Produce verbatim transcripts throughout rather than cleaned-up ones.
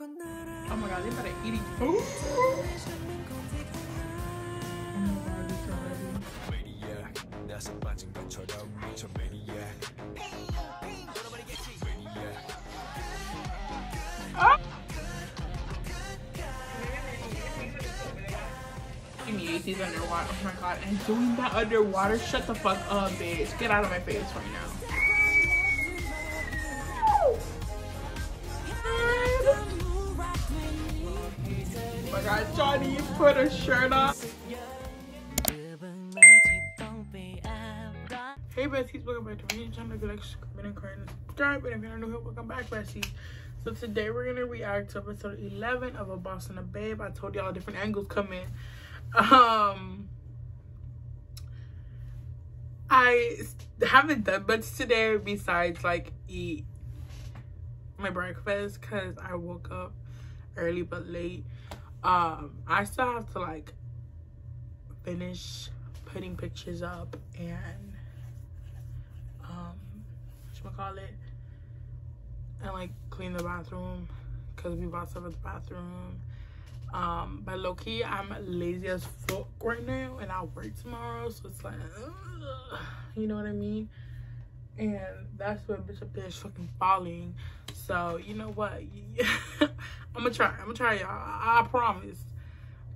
Oh my god, they better eat it. Oh oh. Give me these underwater. Oh my god, I'm doing that underwater. Shut the fuck up, bitch. Get out of my face right now. Oh my god, Johnny, you put a shirt on. Hey besties, welcome back to my channel. If you like, comment, and current, and subscribe. And if you're new here, welcome back, besties. So today we're gonna react to episode eleven of A Boss and a Babe. I told y'all different angles come in. Um, I haven't done much today besides like eat my breakfast because I woke up early but late. Um, I still have to like finish putting pictures up and um, whatchamacallit, and like clean the bathroom because we bought stuff at the bathroom. Um, but low key, I'm lazy as fuck right now, and I work tomorrow, so it's like, ugh, you know what I mean? And that's where bitch up there is fucking falling. So you know what? I'm gonna try. I'm gonna try, y'all. I, I promise.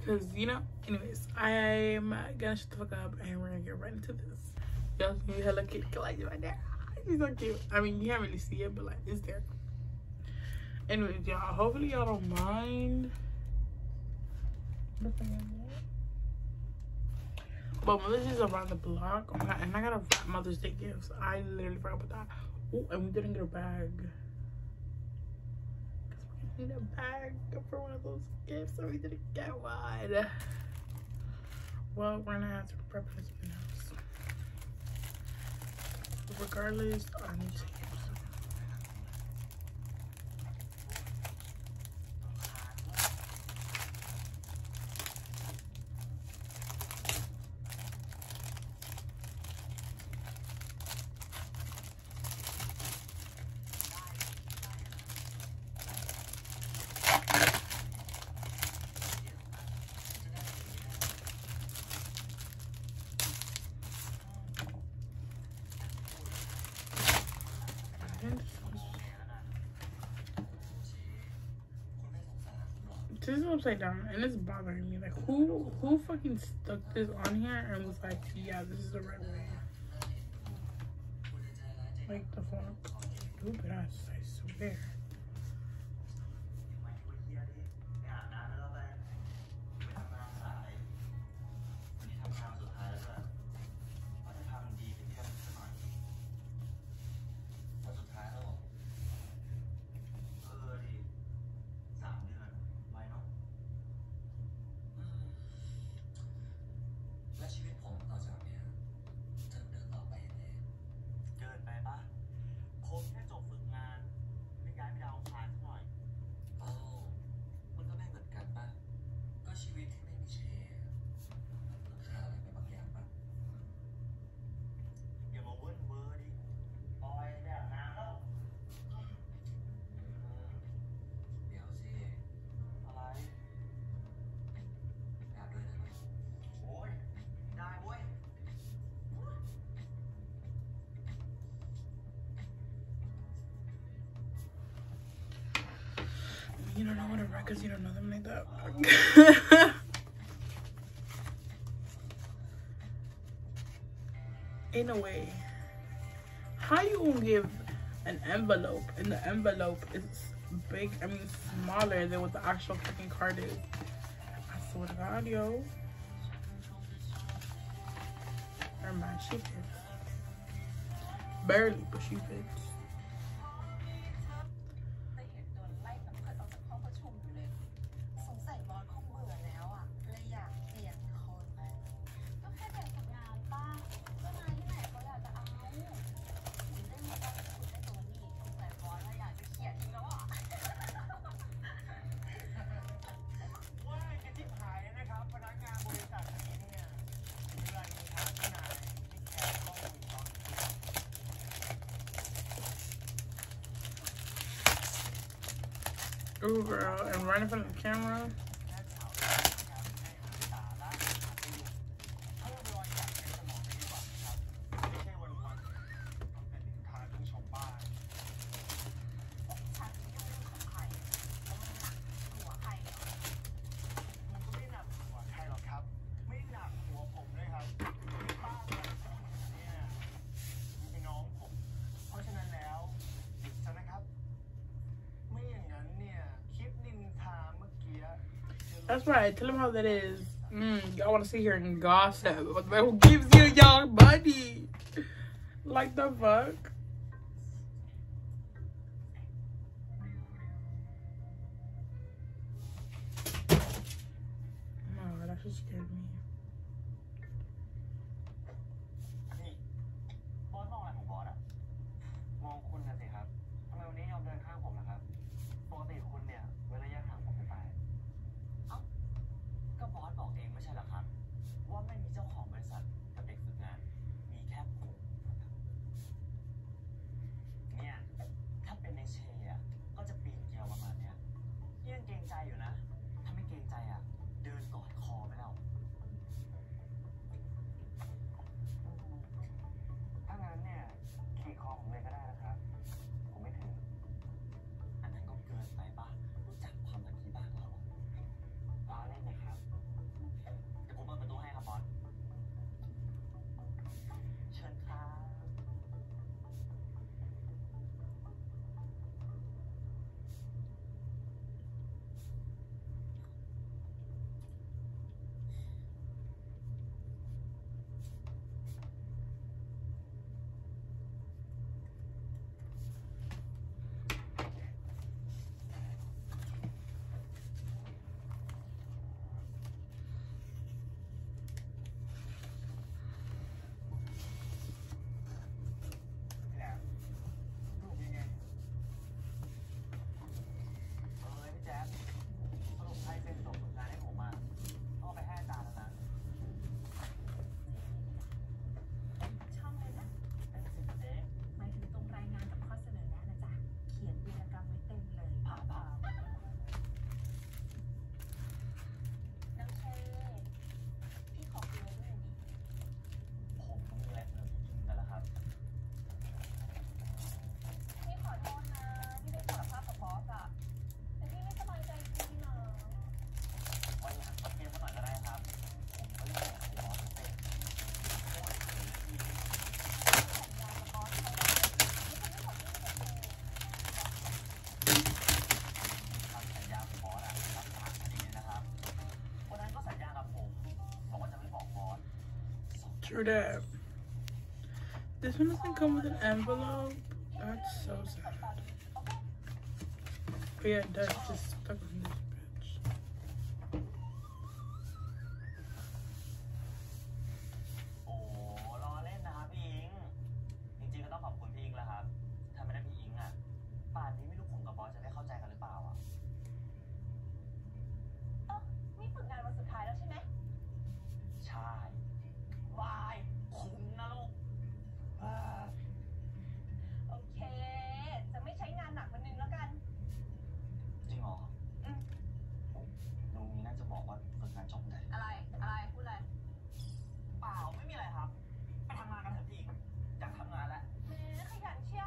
Cause you know. Anyways, I'm gonna shut the fuck up and we're gonna get right into this. Y'all see Hello Kitty collection right there. She's so cute. I mean, you can't really see it, but like, it's there. Anyways, y'all. Hopefully, y'all don't mind. But Mother's Day is around the block, oh my God, and I gotta wrap Mother's Day gifts. I literally forgot about that. Oh, and we didn't get a bag. Cause we need a bag for one of those gifts, so we didn't get one. Well, we're gonna have to prep for something else. But regardless, I need to. This is upside down and it's bothering me. Like, who who fucking stuck this on here and was like, yeah, this is the right way? Like, the fuck? Stupid ass, I swear. You don't know what a wreck is, you don't know them like that. In a way, how you gonna give an envelope and the envelope is big, I mean smaller than what the actual fucking card is? I swear to God, yo. Never mind, she fits. Barely, but she fits. Ooh, girl, and right in front of the camera. That's right. Tell them how that is. Mm, y'all want to sit here and gossip. Who gives you y'all money? Like the fuck? Oh, that actually scared me. True that. This one doesn't come with an envelope. That's so sad. But yeah, it does. Just stuck in this bitch. Oh, why? Okay, so we take on that one in the gun. Demo. No, we have to walk up for that job. I like, I like, who like? Wow, we like her. I hung out at the duck hung out at the gun chair.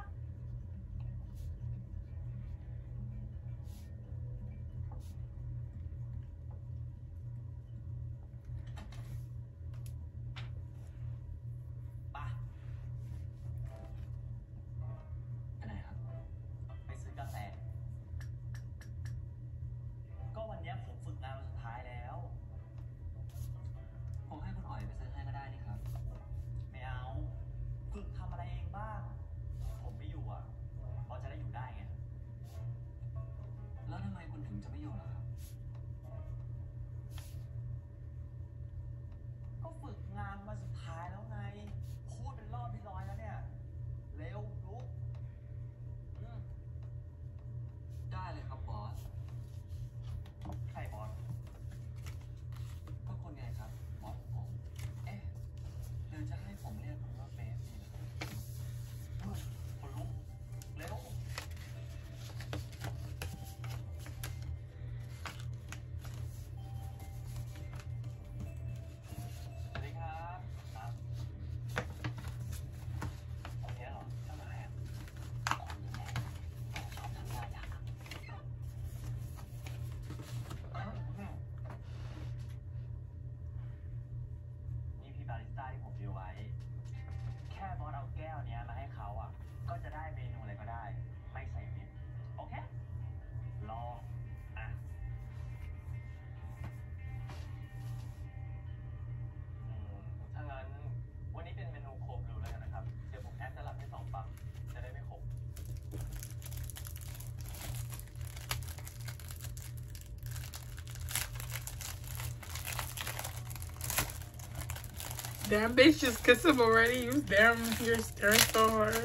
Damn bitch, just kiss him already. You damn, you're staring so hard.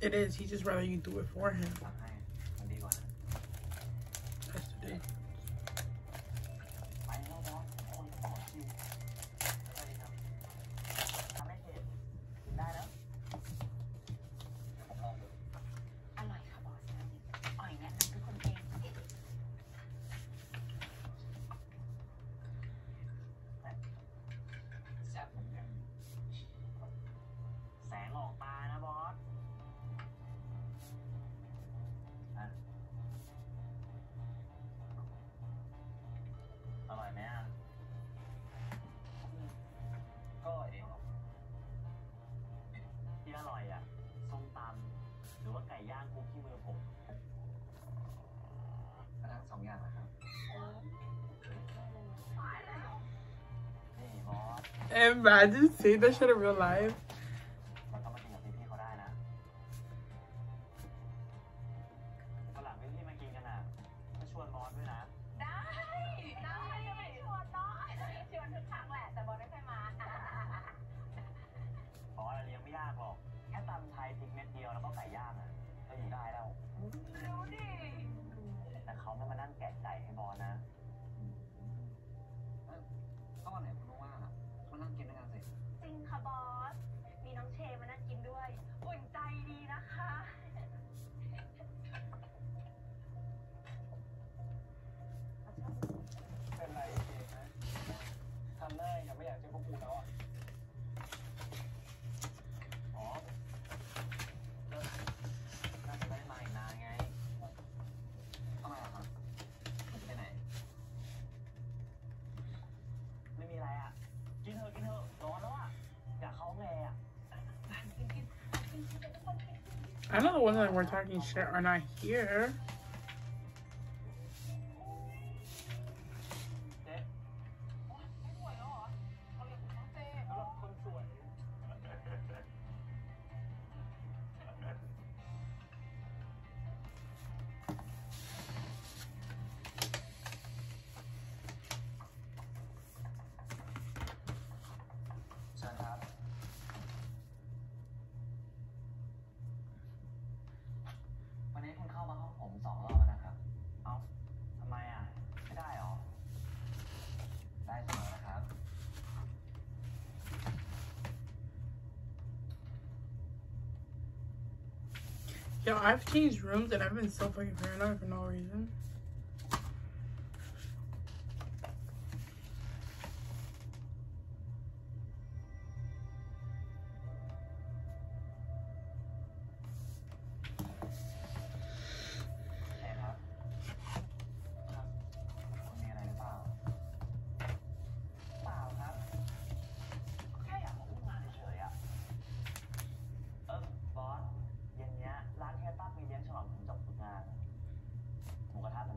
It is. He just rather you do it for him. That's the day. Imagine seeing that shit in real life. I know the ones that we're talking shit are not here. Yo, I've changed rooms and I've been so fucking paranoid for no reason. What happened?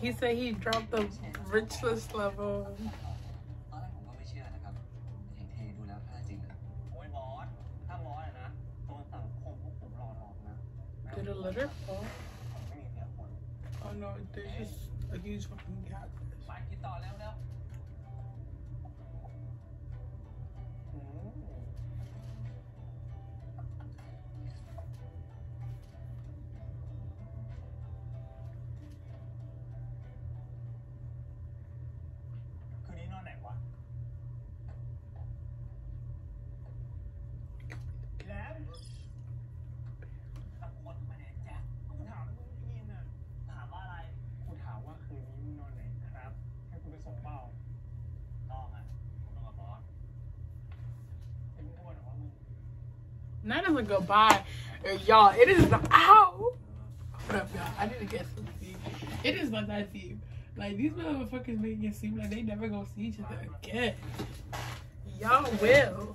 He said he dropped the richest level. Did a litter fall? Oh no, there's just a huge fucking gap. That is a goodbye, y'all. It is the ow. What up, y'all? I need to get some tea. It is not that deep. Like, these motherfuckers making it seem like they never gonna see each other again. Y'all will.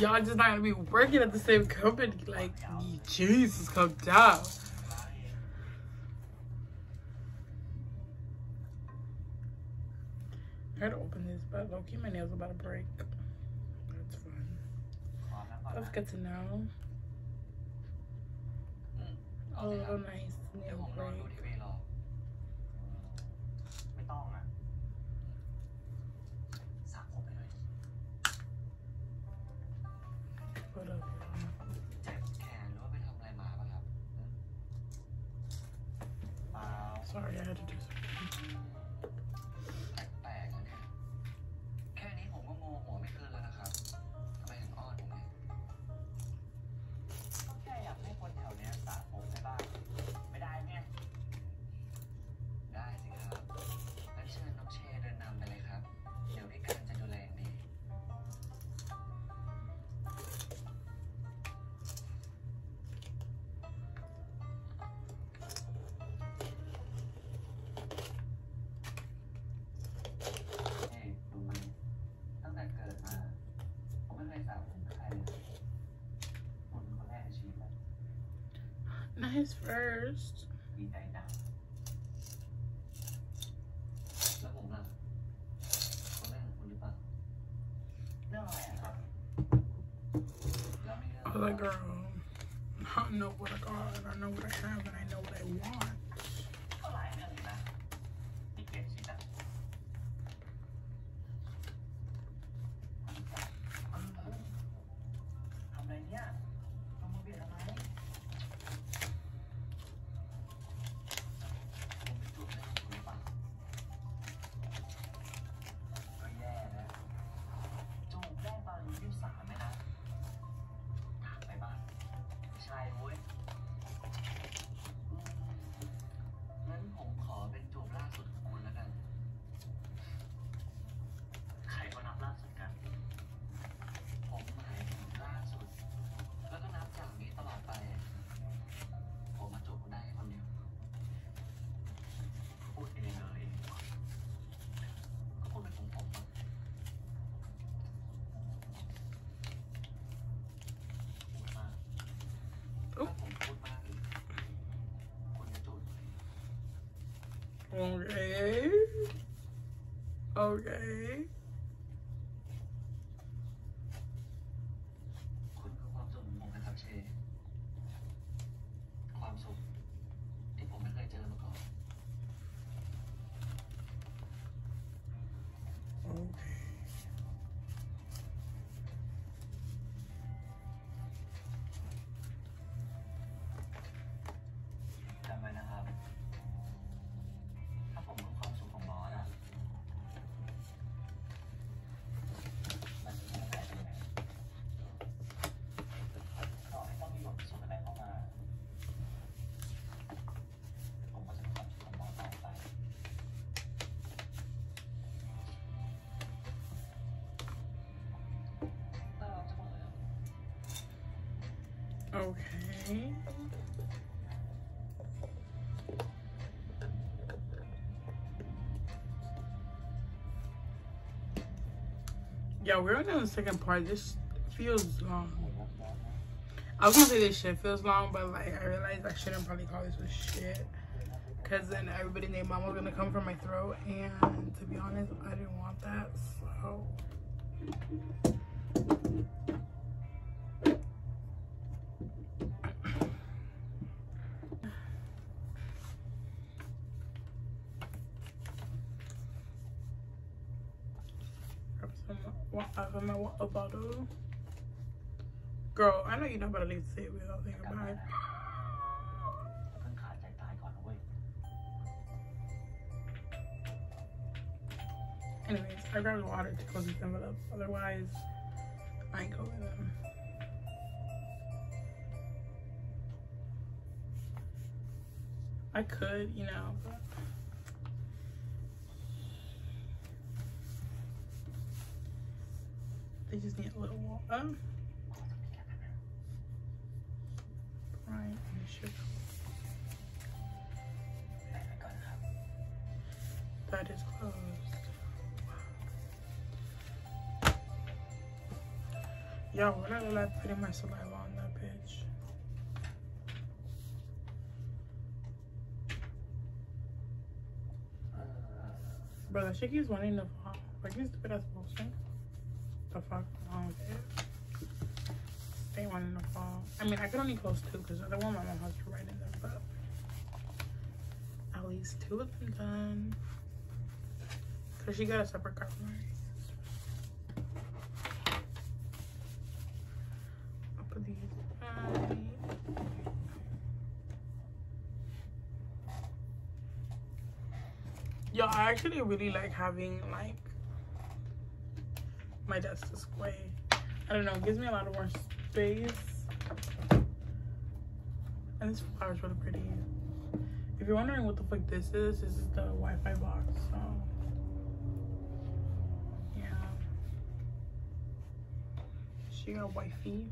Y'all just not gonna be working at the same company. Like, Jesus, come down. I had to open this, but low key, my nails about to break. That's good to know. Oh, little nice nail break. What up? Sorry, I had to do something. Nice first. Other girl, I know what I got, I know what I have, and I know what I want. Okay. Okay. Okay. Yeah, we're on the second part. This feels long. I was gonna say this shit feels long, but like I realized I shouldn't probably call this a shit. because then everybody named Mama was gonna come from my throat, and to be honest, I didn't want that, so. Grab some water bottle. Girl, I know you're not about to leave the table without thinking about it. Anyways, I grabbed the water to close this envelope. Otherwise, I ain't going in. I could, you know, but. They just need a little water. Right, and sugar. That is closed. Yo, what I love putting my saliva on that bitch. Bro, that shit keeps wanting to fall. Like, you stupid ass bullshit. The fuck wrong with it? They wanting to fall. I mean, I could only close two because the other one my mom has to write in them, but at least two of them done. Because she got a separate card for me. These right. Yo, I actually really like having like my desk this way. I don't know, it gives me a lot of more space. And this flower's really pretty. If you're wondering what the fuck this is, this is the Wi-Fi box. So yeah, she got wifey.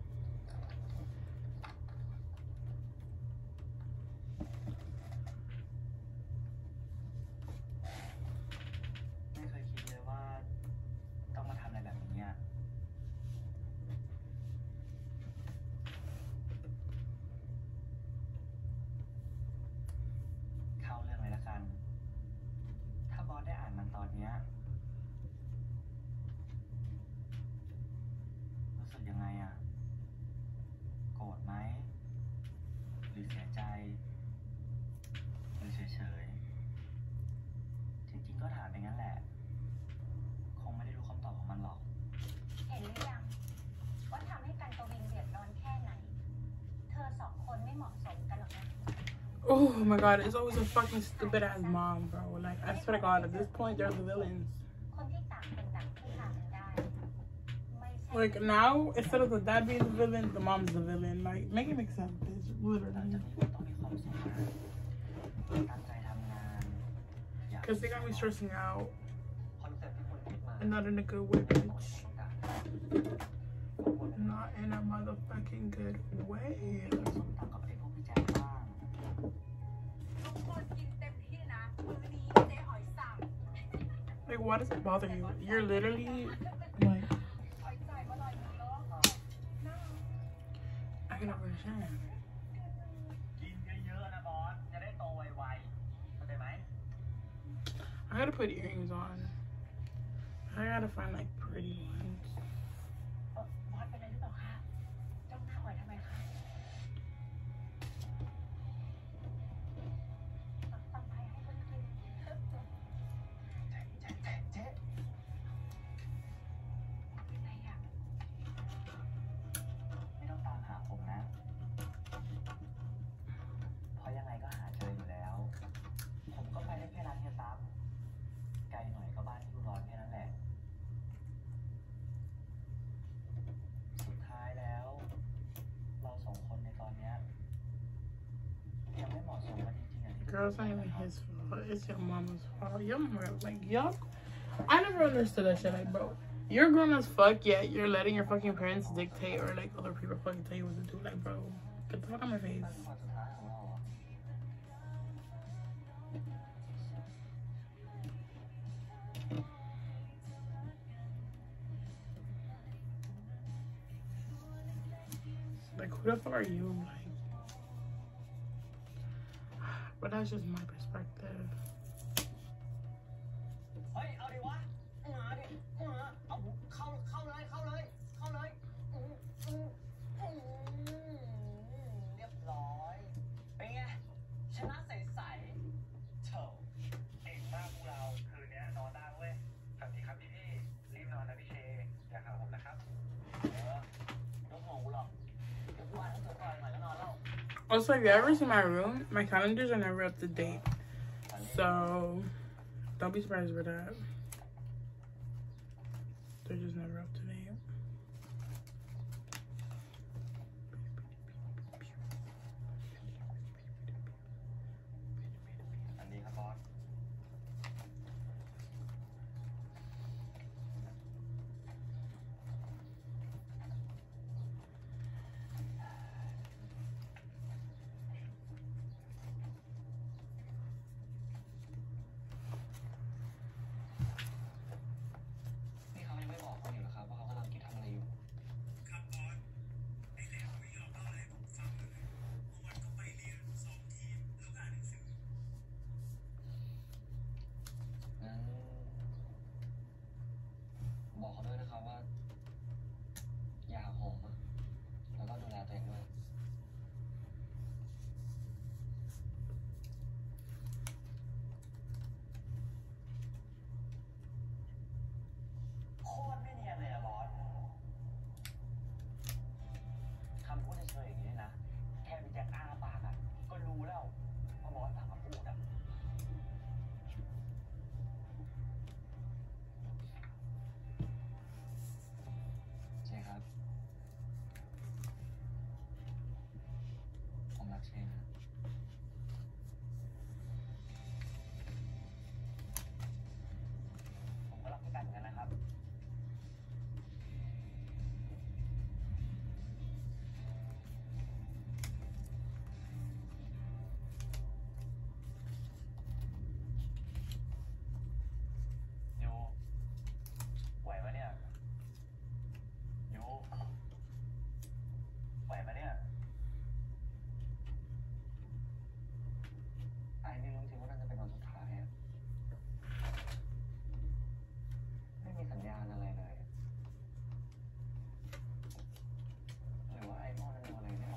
Oh my god, it's always a fucking stupid ass mom, bro. Like, I swear to god, at this point, they're the villains. Like, now, instead of the dad being the villain, the mom's the villain. Like, make it make sense, bitch. Literally. Because they got me stressing out. And not in a good way, bitch. Not in a motherfucking good way. Like, why does it bother you? You're literally like, I cannot understand. I gotta put earrings on. I gotta find like pretty ones. Girl, it's not even his fault. It's your mama's fault. Your mama, like, yup. I never understood that shit. Like, bro, you're grown as fuck, yet you're letting your fucking parents dictate or, like, other people fucking tell you what to do. Like, bro, get the fuck out of my face. Like, who the fuck are you? Like, but that's just my perspective. Also, if you ever see my room, my calendars are never up to date. So, don't be surprised by that. They're just never up to date.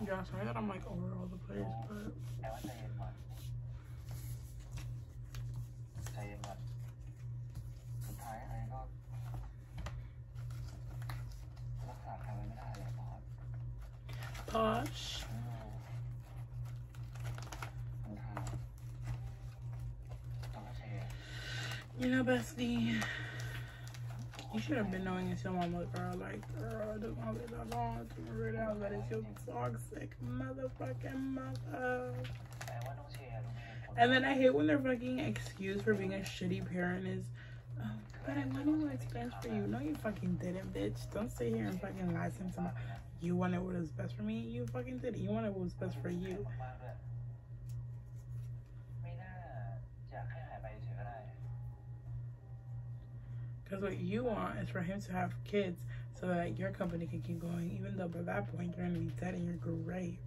Yeah, sorry that I'm like over all the place, but gosh. You know, bestie, you should have been knowing until my mother, girl. Like, girl, I don't want to be that long to read out, but it's your toxic motherfucking mother. And then I hate when their fucking excuse for being a shitty parent is, oh, but I wanted what it's best for you. No, you fucking didn't, bitch. Don't sit here and fucking lie to me. You wanted what was best for me? You fucking did it. You wanted what was best for you. Because what you want is for him to have kids so that your company can keep going, even though by that point you're going to be dead in your grave.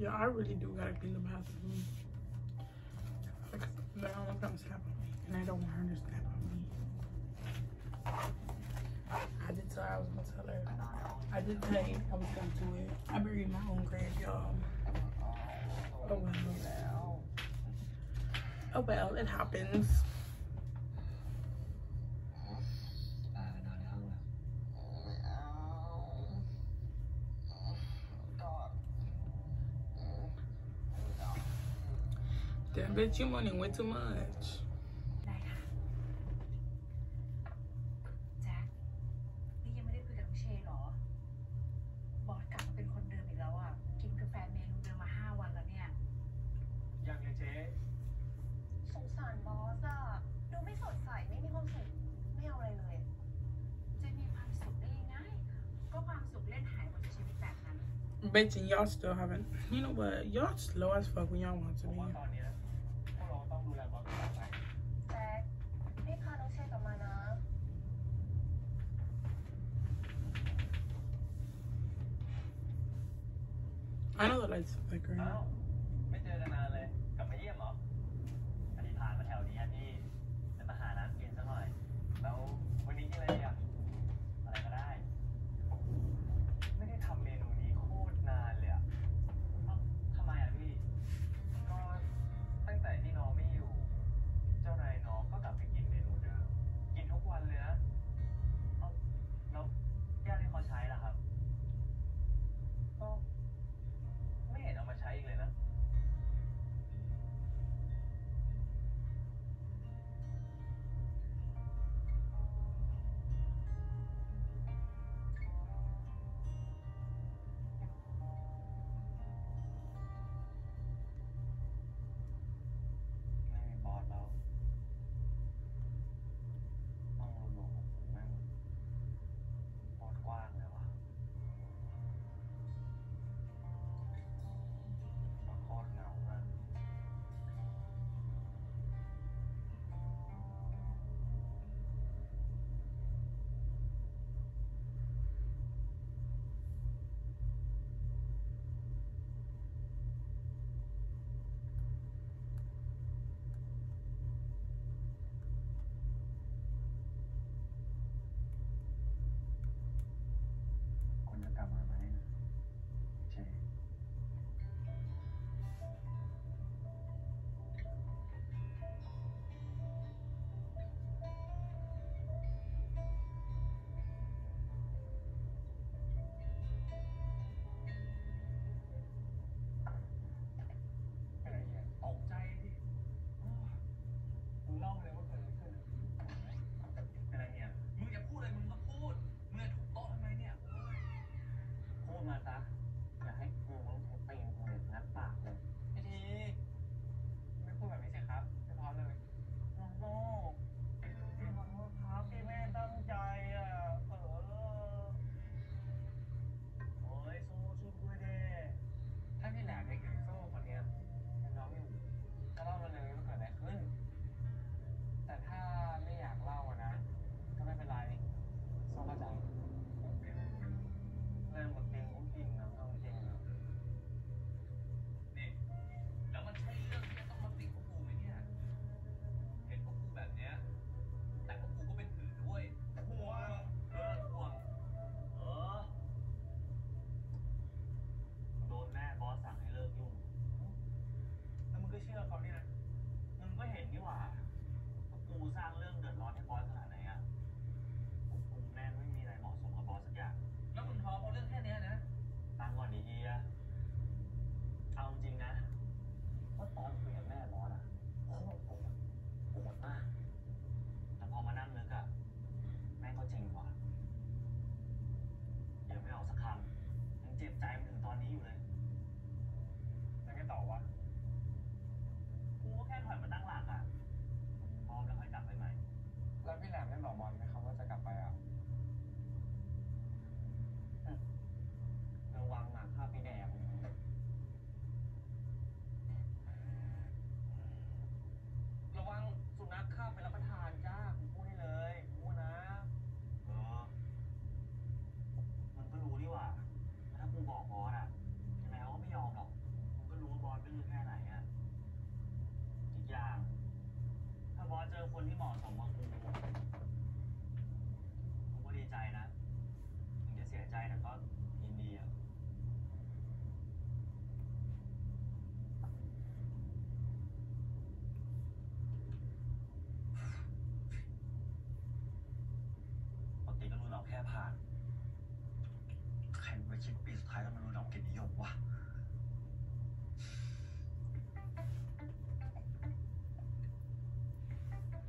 Yeah, I really do gotta clean the bathroom. Like, I don't want them to snap on me, and I don't want her to snap on me. I did tell her I was gonna tell her. I did tell you I was gonna do it. I buried my own grave, y'all. Oh well. Oh well, it happens. Damn, bitch, you moaning way too much. Bitch, and y'all still haven't. You know what? Y'all slow as fuck when y'all want to be. I know the lights are flickering. แค่ผ่านใครไปเช็คปีสุดท้ายแล้วมันรู้หนองเกียรตินิยมวะ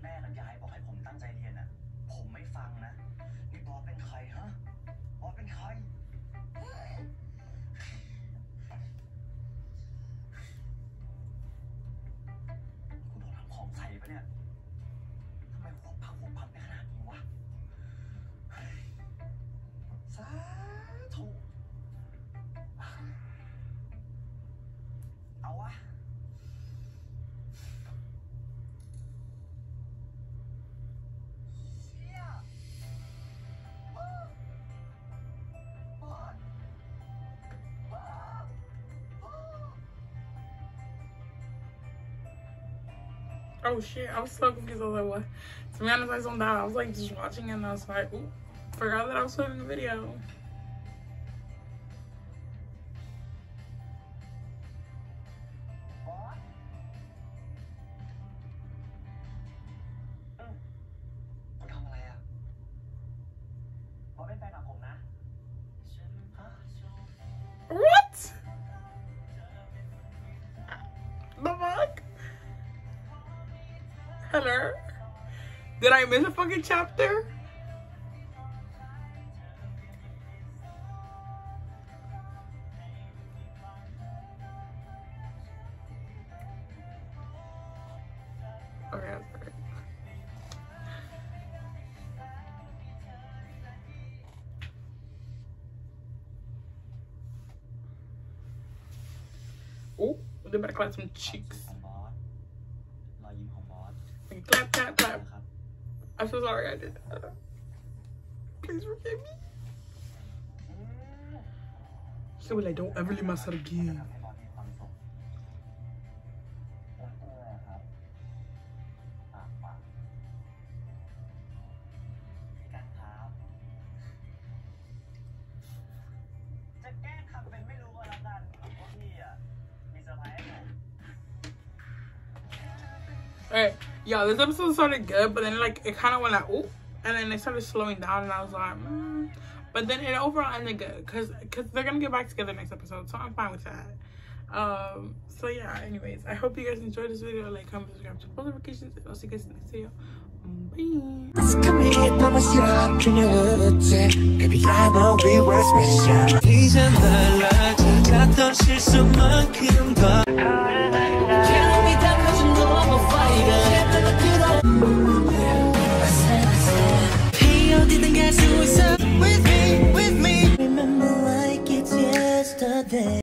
แม่กับยายบอกให้ผมตั้งใจเรียนอะผมไม่ฟังนะนี่บอสเป็นใครฮะบอสเป็นใครกูโดนทำของใส่ปะเนี่ยทำไมหัวพังหัวพังในขนาดนี้วะสาธุเอาวะOh shit, I was so confused. I was like, what? To be honest, I zoned out. I was like just watching it and I was like, oop, forgot that I was filming the video. What? The fuck? Hello? Did I miss a fucking chapter? Okay, that's perfect. Oh, they better clap some cheeks. Clap, clap, clap. I'm so sorry I did that. Please forgive me. So like, don't ever leave my side again. Alright. Yo, this episode started good, but then like it kind of went like oop, and then it started slowing down, and I was like, mm. But then it overall ended good, cause cause they're gonna get back together next episode, so I'm fine with that. Um, so yeah. Anyways, I hope you guys enjoyed this video. Like, comment, subscribe, turn on notifications, and I'll see you guys in the next video. Bye. With me, with me. Remember like it's yesterday.